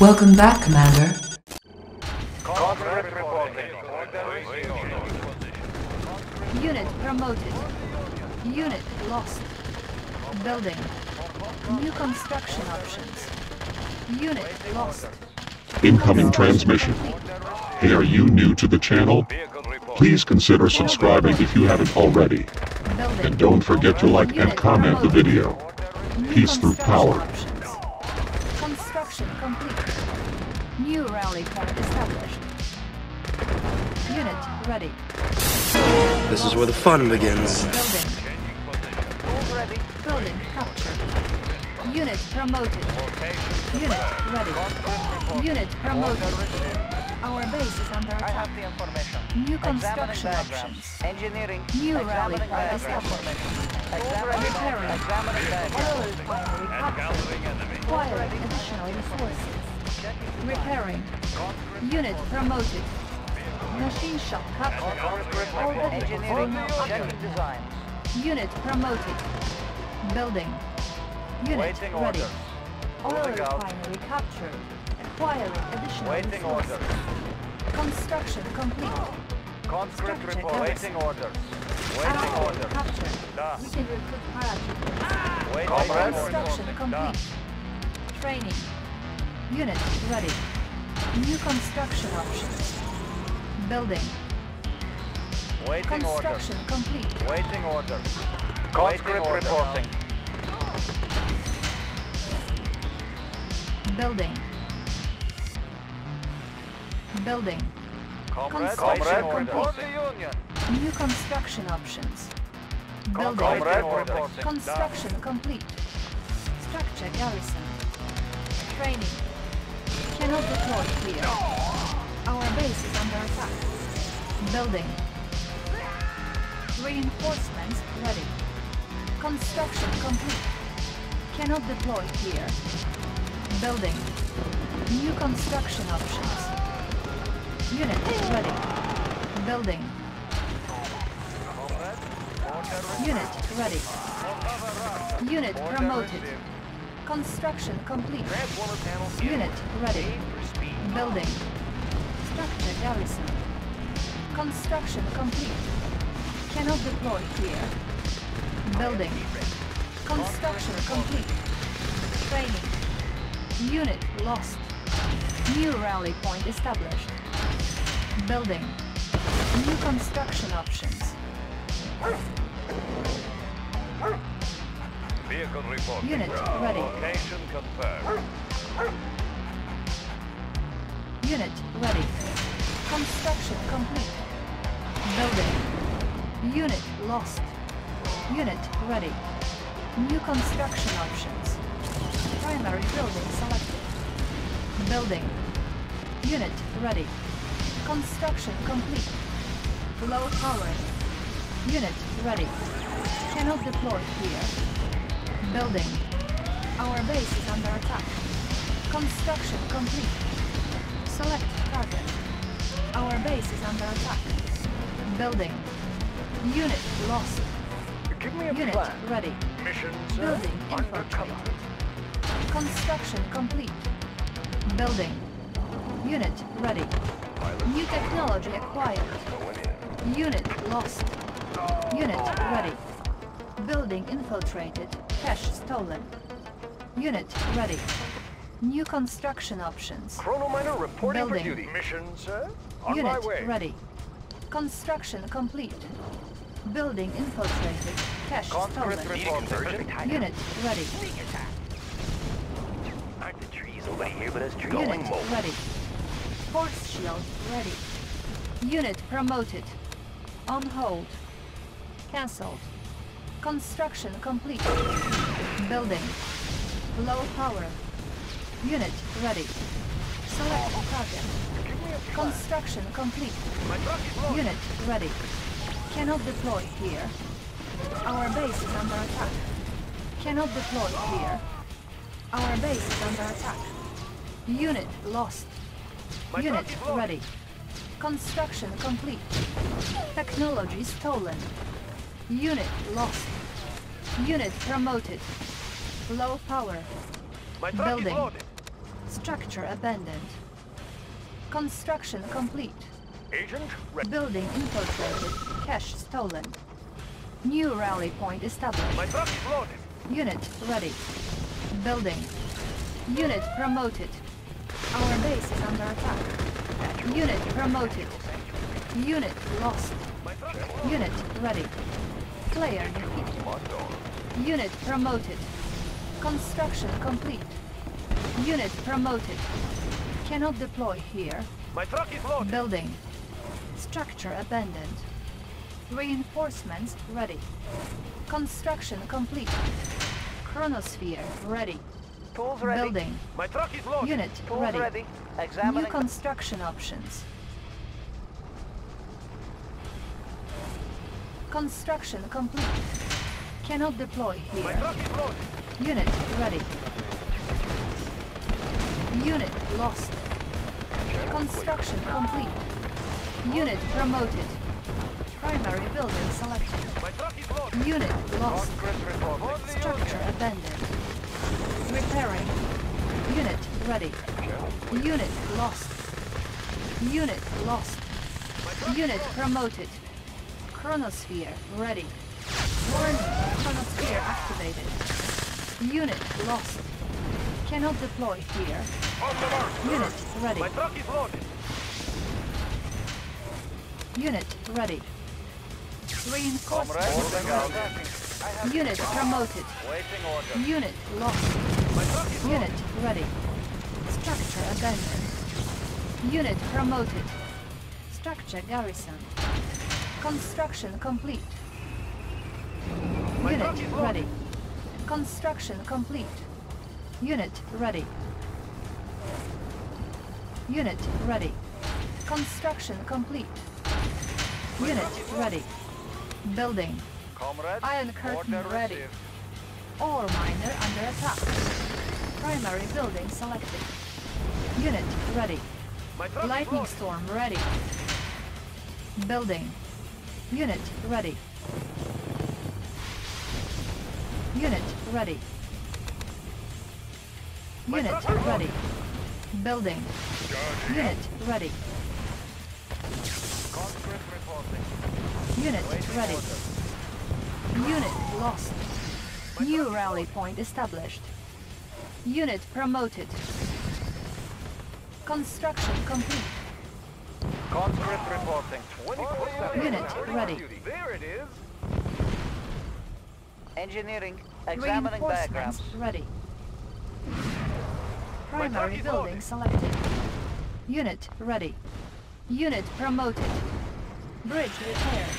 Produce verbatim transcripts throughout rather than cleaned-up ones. Welcome back, Commander. Contract reporting. Unit promoted. Unit lost. Building. New construction options. Unit lost. Incoming transmission. Hey, are you new to the channel? Please consider subscribing if you haven't already. And don't forget to like and comment the video. Peace through power. Construction complete. New rally point established. Unit ready. This is where the fun begins. Building. Already. Building captured. Unit promoted. Unit ready. Unit promoted. Our base is under attack. I have the information. New construction options. Engineering. New rally point established. Repairing. Oil refinery captured. Acquiring additional resources. Repairing. Unit promoted. Machine shop captured. Orbital engineering. Checking design. Unit promoted. Building. Unit ready. Oil refinery captured. Acquiring additional waiting resources. Orders. Construction complete. Conscript report. Waiting orders. Waiting orders. Captured. Da. We can recruit parachutes. Construction order. Complete. Da. Training. Unit ready. New construction options. Building. Waiting construction order. Complete. Waiting orders. Conscript order. Reporting. Building. Building. Comrade, comrade, report the union. New construction options. Building. Comrade, construction down. Complete. Structure garrison. Training. Cannot deploy here. Our base is under attack. Building. Reinforcements ready. Construction complete. Cannot deploy here. Building. New construction options. Unit ready. Building. Unit ready. Unit promoted. Construction complete. Unit ready. Building. Structure garrison. Construction complete. Cannot deploy here. Building. Construction complete. Training. Unit lost. New rally point established. Building. New construction options. Vehicle report. Unit ready. Location confirmed. Unit ready. Construction complete. Building. Unit lost. Unit ready. New construction options. Primary building selected. Building. Unit ready. Construction complete. Low power. Unit ready. Cannot deploy here. Building. Our base is under attack. Construction complete. Select target. Our base is under attack. Building. Unit lost. Give me a unit plan. Ready. Mission building infiltrated. Construction complete. Building. Unit ready. New technology acquired. Unit lost. Unit ready. Building infiltrated. Cash stolen. Unit ready. New construction options. Chronominer reporting for duty. Mission, sir. On my way. Unit ready. Construction complete. Building infiltrated. Cash stolen. Unit ready. Aren't the trees over here, but us trees going more. Unit ready. Force shield ready. Unit promoted. On hold. Cancelled. Construction complete. Building. Low power. Unit ready. Select target. Construction complete. Unit ready. Cannot deploy here. Our base is under attack. Cannot deploy here. Our base is under attack. Unit lost. Unit ready. Construction complete. Technology stolen. Unit lost. Unit promoted. Low power. Building. Structure abandoned. Construction complete. Agent ready. Building infiltrated. Cash stolen. New rally point established. My truck loaded. Unit ready. Building. Unit promoted. Our base is under attack. Unit promoted. Unit lost. Unit ready. Player defeated. Unit promoted. Construction complete. Unit promoted. Cannot deploy here. My truck is loaded. Building. Structure abandoned. Reinforcements ready. Construction complete. Chronosphere ready. Tools ready. Building. My truck is loaded. Unit Tools ready. ready. Examining. New construction options. Construction complete. Cannot deploy here. My truck is loaded. Unit ready. Unit lost. Construction complete. Unit promoted. Primary building selected. My truck is loaded. Unit lost. Structure abandoned. Repairing. Unit ready. Unit lost. Unit lost. Unit promoted. Chronosphere ready. Warning. Chronosphere activated. Unit lost. Cannot deploy here. On the mark. Unit ready. My truck is loaded. Unit ready. Reinforcements. Unit promoted. Unit lost. Unit ready. Structure abandoned. Unit promoted. Structure garrison. Construction complete. Unit ready. Construction complete. Unit ready. Unit ready. Construction complete. Unit ready. Building. Comrade, Iron Curtain ready. Received. Ore miner under attack. Primary building selected. Unit ready. Lightning storm ready. Building. Unit ready. Unit ready. Unit ready. Building. Unit ready. Unit ready. Unit lost. New rally point established. Unit promoted. Construction complete. Conscript reporting. twenty-four seven. Unit ready. There it is. Engineering. Examining diagrams. Ready. Primary building selected. Unit ready. Unit promoted. Bridge repaired.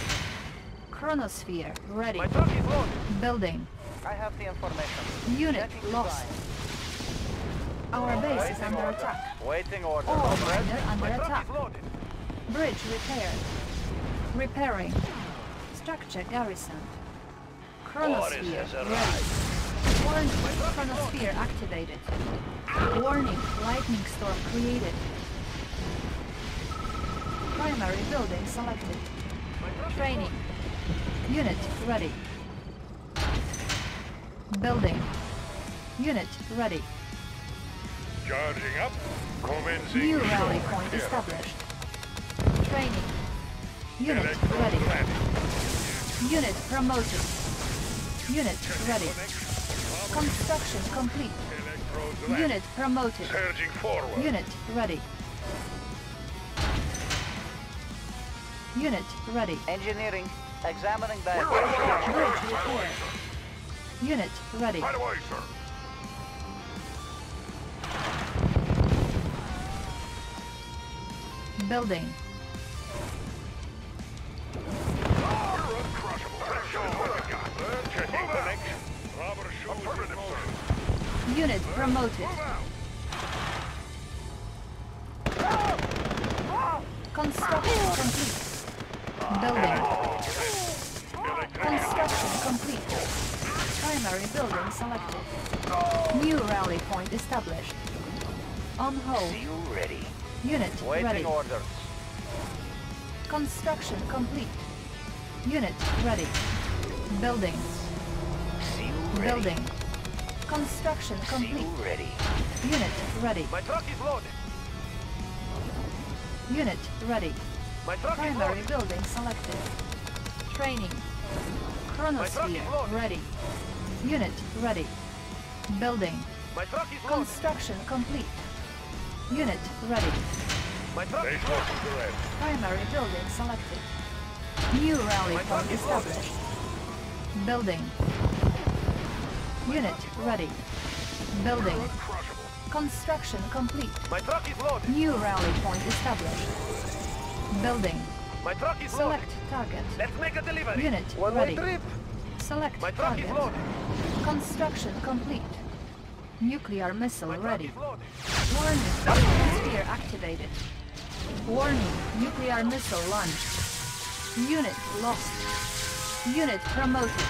Chronosphere ready. My truck is loaded. Building. I have the information. Unit Checking lost. Design. Our base Waiting is under order. attack. Waiting order. All miner under My attack. Bridge repaired. Repairing. Structure garrison. Chronosphere ready. Warning. Chronosphere activated. Warning. Lightning storm created. Primary building selected. Training. Unit ready. Building. Unit ready. Charging up. Commencing. New rally point established. Training. Unit ready. Unit promoted. Unit ready. Construction complete. Unit promoted. Surging forward. Unit ready. Unit ready. Engineering. Examining that. Bridge repair. Unit ready. Right away, sir. Building. Unit promoted. Construction complete. Building. Construction complete. Primary building selected. New rally point established. On hold. Ready. Unit Waiting ready. Orders. Construction complete. Unit ready. Building. Building. Construction complete. Ready. Unit ready. My truck is loaded. Unit ready. My truck Primary is building selected. Training. Chronosphere ready. Unit ready. Building. My truck is Construction loaded. complete. Unit ready. My truck is loaded. Primary building selected. New rally point established. Building. Unit ready. Building. Construction complete. My truck is loaded. New rally point established. Building. My truck is Select loaded. target. Let's make a delivery. Unit One ready. Trip. Select My truck target. Is loaded. Construction complete. Nuclear missile My ready. Truck is Warning. Atmosphere activated. Warning. Nuclear missile launched. Unit lost. Unit promoted.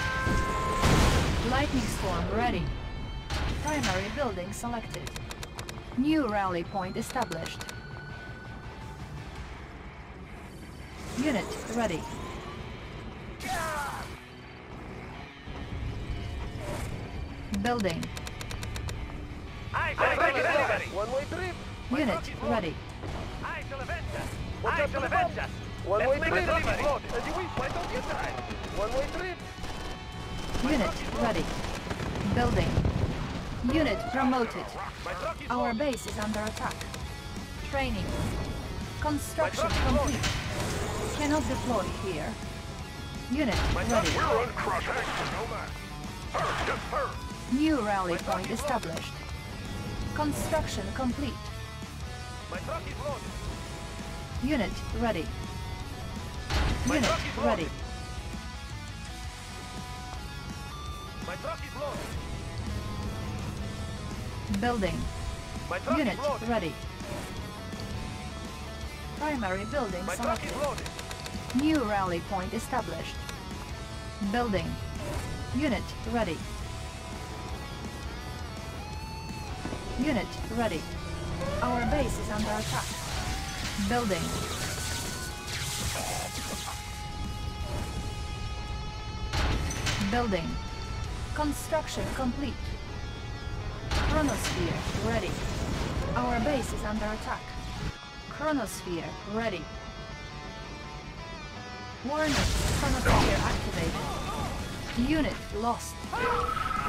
Lightning storm ready. Primary building selected. New rally point established. Unit ready. Building. I shall One-way trip. Unit ready. I shall I shall One-way trip. One-way trip. Unit ready. Building. Unit promoted. Our base is under attack. Training. Construction complete. Cannot deploy here. Unit ready. New rally point established. Construction complete. Unit ready. Unit ready. My truck is loaded. Building. My truck Unit is loaded. ready. Primary building My selected. Truck is loaded. New rally point established. Building. Unit ready. Unit ready. Our base is under attack. Building. Building. Construction complete. Chronosphere ready. Our base is under attack. Chronosphere ready. Warning. Chronosphere activated. Unit lost.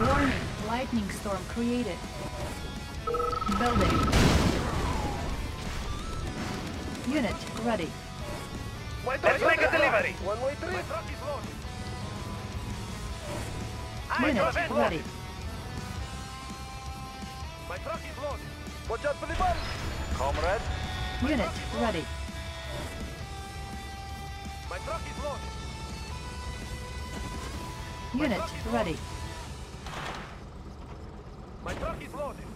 Warning. Lightning storm created. Building. Unit ready. Let's make a delivery. One-way trip. Unit ready. My truck is loaded. Watch out for the bomb. Comrade. Unit ready. My truck is loaded. Unit ready. My truck is loaded.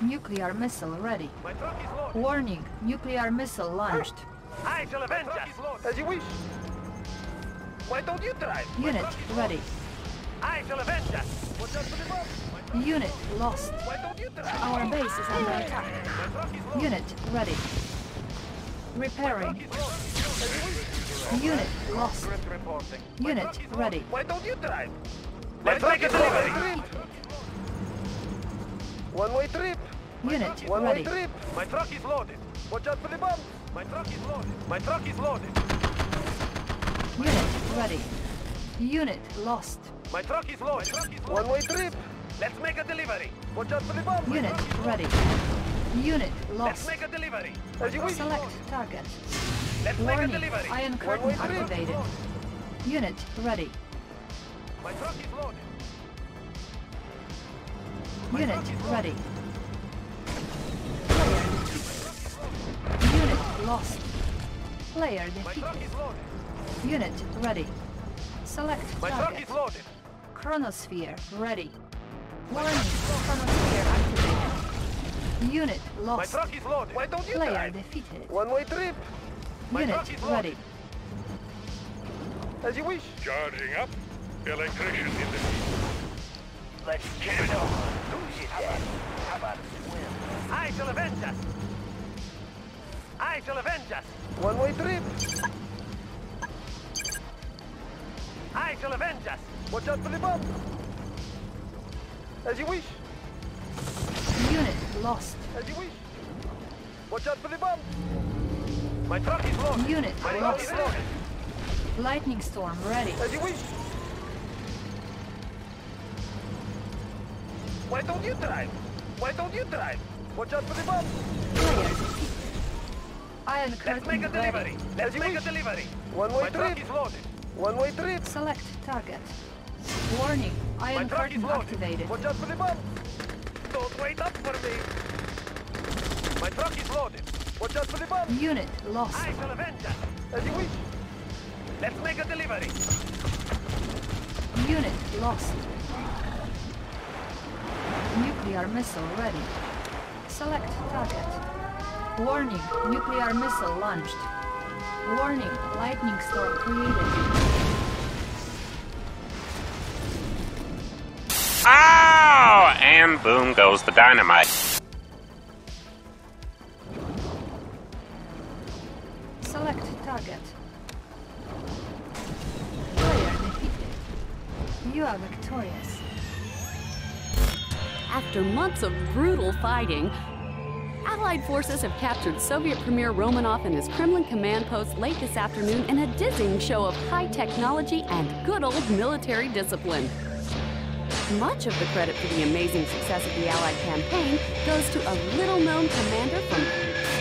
Nuclear missile ready. My truck is loaded. Warning. Nuclear missile launched. I shall avenge us. As you wish. Why don't you drive? Unit ready. I shall avenge us. Unit lost. Our base is under attack. Unit ready. Repairing. Unit lost. Unit ready. Why don't you drive? Let's make a delivery. One-way trip. Unit ready. My truck is loaded. Watch out for the bomb. My truck is loaded. My truck is loaded. Unit ready. Unit lost. My truck is loaded. One-way trip. Let's make a delivery. Watch out for the bomb. Unit ready. Unit lost. Let's make a delivery. As you wish. Select target. Let's Warning. make a delivery. Iron curtain activated. Unit ready. My truck is loaded. My Unit is loaded. ready. Player defeated. Unit lost. Player defeated. Unit ready. Select target. My truck is loaded. Chronosphere ready. Warning. Chronosphere activated. Unit lost. My truck is loaded. Why don't you Player drive? defeated. One-way trip. My Unit truck is loaded. ready. As you wish. Charging up. Electrician in the field. Let's get it on. Lose it then. How about a swim? I shall avenge us. I shall avenge us. One-way trip. I shall avenge us. Watch out for the bomb. As you wish. Unit lost. As you wish. Watch out for the bomb. My truck is lost. Unit My lost. Is lost. Lightning storm ready. As you wish. Why don't you drive? Why don't you drive? Watch out for the bomb. Iron curtain. Let's make a delivery. Ready. Let's make wish. a delivery. One way My trip. My truck is loaded. One way trip. Select target. Warning. Iron curtain activated. Watch out for the bomb. Don't wait up for me. My truck is loaded. Watch out for the bomb. Unit lost. I shall avenge us. As you wish. Let's make a delivery. Unit lost. Nuclear missile ready. Select target. Warning. Nuclear missile launched. Warning. Lightning storm created. Ow! And boom goes the dynamite. Select target. Player defeated. You are victorious. After months of brutal fighting, Allied forces have captured Soviet Premier Romanov and his Kremlin command post late this afternoon in a dizzying show of high technology and good old military discipline. Much of the credit for the amazing success of the Allied campaign goes to a little-known commander from